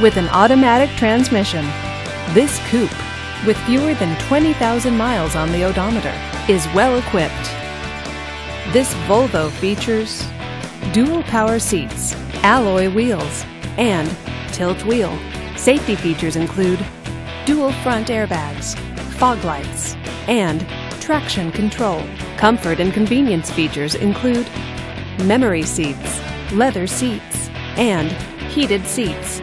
with an automatic transmission. This coupe, with fewer than 20,000 miles on the odometer, is well equipped. This Volvo features dual power seats, alloy wheels, and tilt wheel. Safety features include dual front airbags, fog lights, and traction control. Comfort and convenience features include memory seats, leather seats, and heated seats.